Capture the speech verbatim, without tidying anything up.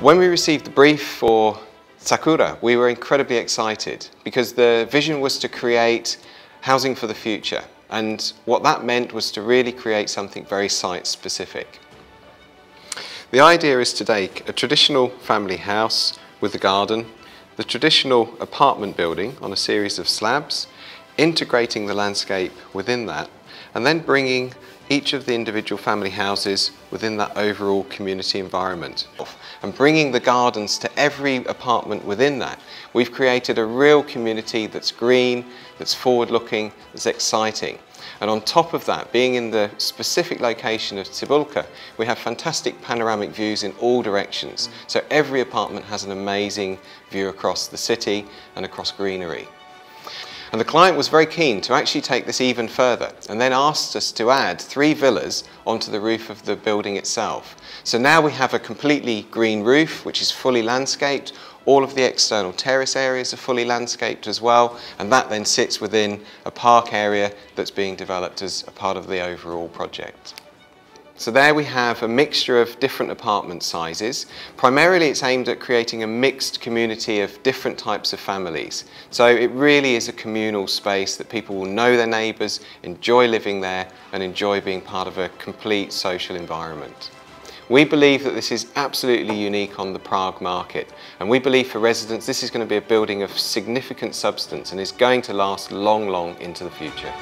When we received the brief for Sakura, we were incredibly excited because the vision was to create housing for the future. And what that meant was to really create something very site-specific. The idea is to take a traditional family house with a garden, the traditional apartment building on a series of slabs, integrating the landscape within that, and then bringing each of the individual family houses within that overall community environment. And bringing the gardens to every apartment within that, we've created a real community that's green, that's forward-looking, that's exciting. And on top of that, being in the specific location of Cibulka, we have fantastic panoramic views in all directions. So every apartment has an amazing view across the city and across greenery. And the client was very keen to actually take this even further and then asked us to add three villas onto the roof of the building itself. So now we have a completely green roof which is fully landscaped, all of the external terrace areas are fully landscaped as well, and that then sits within a park area that's being developed as a part of the overall project. So there we have a mixture of different apartment sizes. Primarily it's aimed at creating a mixed community of different types of families. So it really is a communal space that people will know their neighbours, enjoy living there and enjoy being part of a complete social environment. We believe that this is absolutely unique on the Prague market, and we believe for residents this is going to be a building of significant substance and is going to last long, long into the future.